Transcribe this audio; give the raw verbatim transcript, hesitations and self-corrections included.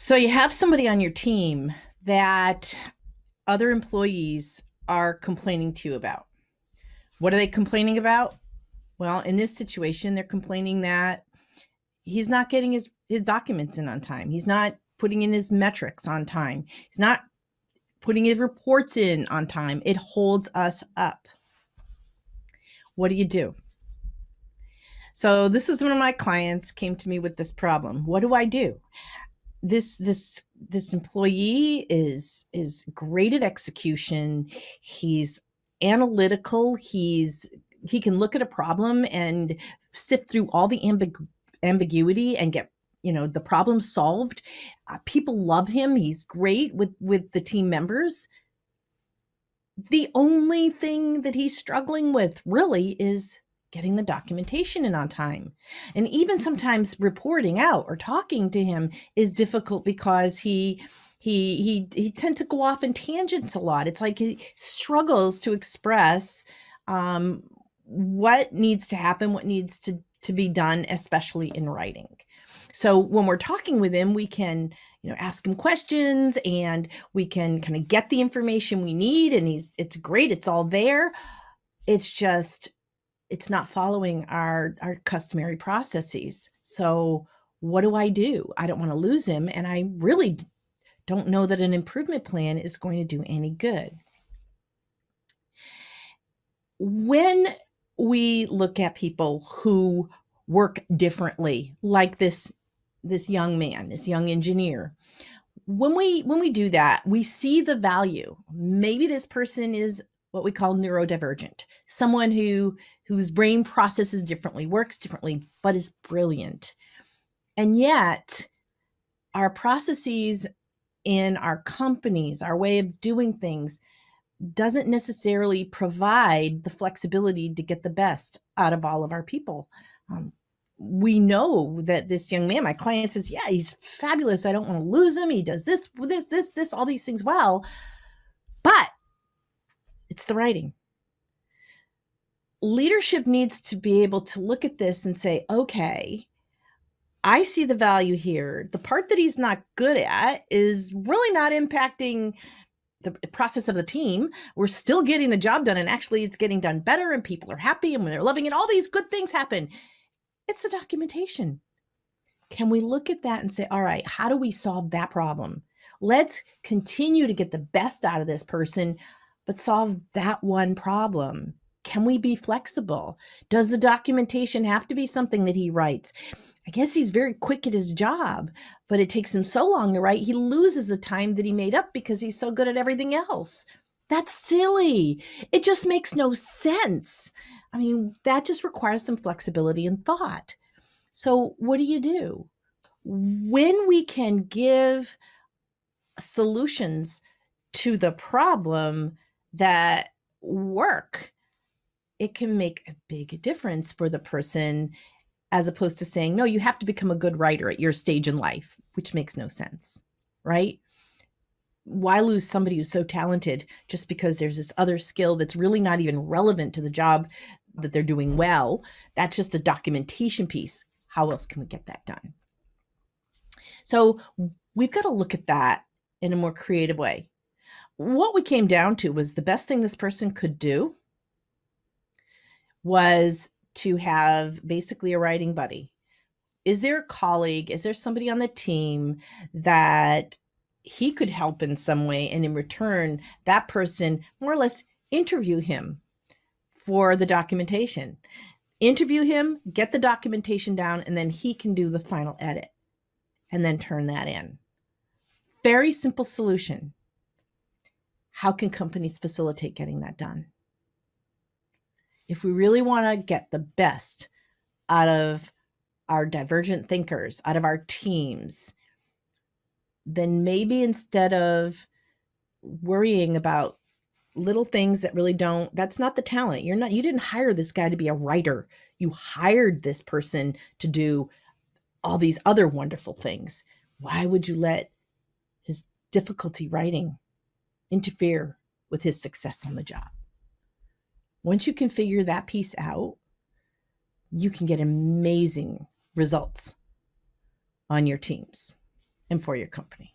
So you have somebody on your team that other employees are complaining to you about. What are they complaining about? Well, in this situation, they're complaining that he's not getting his, his documents in on time. He's not putting in his metrics on time. He's not putting his reports in on time. It holds us up. What do you do? So this is one of my clients came to me with this problem. What do I do? This, this, this employee is, is great at execution. He's analytical. He's, he can look at a problem and sift through all the ambigu- ambiguity and get, you know, the problem solved. Uh, people love him. He's great with, with the team members. The only thing that he's struggling with really is getting the documentation in on time. And even sometimes reporting out or talking to him is difficult because he, he, he, he tends to go off in tangents a lot. It's like he struggles to express um, what needs to happen, what needs to, to be done, especially in writing. So when we're talking with him, we can, you know, ask him questions and we can kind of get the information we need, and he's, it's great. It's all there. It's just, it's not following our, our customary processes. So what do I do? I don't want to lose him. And I really don't know that an improvement plan is going to do any good. When we look at people who work differently, like this, this young man, this young engineer, when we, when we do that, we see the value. Maybe this person is what we call neurodivergent, someone who, whose brain processes differently, works differently, but is brilliant. And yet our processes in our companies, our way of doing things, doesn't necessarily provide the flexibility to get the best out of all of our people. Um, we know that this young man, my client, says, yeah, he's fabulous. I don't want to lose him. He does this, this, this, this, all these things well, but it's the writing. Leadership needs to be able to look at this and say, okay, I see the value here. The part that he's not good at is really not impacting the process of the team. We're still getting the job done, and actually it's getting done better, and people are happy, and when they're loving it, all these good things happen. It's the documentation. Can we look at that and say, all right, how do we solve that problem? Let's continue to get the best out of this person, but solve that one problem. Can we be flexible? Does the documentation have to be something that he writes? I guess he's very quick at his job, but it takes him so long to write, he loses the time that he made up because he's so good at everything else. That's silly. It just makes no sense. I mean, that just requires some flexibility and thought. So what do you do? When we can give solutions to the problem that work, it can make a big difference for the person, as opposed to saying, no, you have to become a good writer at your stage in life, which makes no sense, right? Why lose somebody who's so talented just because there's this other skill that's really not even relevant to the job that they're doing well? That's just a documentation piece. How else can we get that done? So we've got to look at that in a more creative way. What we came down to was the best thing this person could do was to have basically a writing buddy. Is there a colleague? Is there somebody on the team that he could help in some way? And in return, that person more or less interview him for the documentation, interview him, get the documentation down, and then he can do the final edit and then turn that in. Very simple solution. How can companies facilitate getting that done? If we really want to get the best out of our divergent thinkers, out of our teams, then maybe instead of worrying about little things that really don't, that's not the talent. You're not, you didn't hire this guy to be a writer. You hired this person to do all these other wonderful things. Why would you let his difficulty writing interfere with his success on the job? Once you can figure that piece out, you can get amazing results on your teams. and for your company.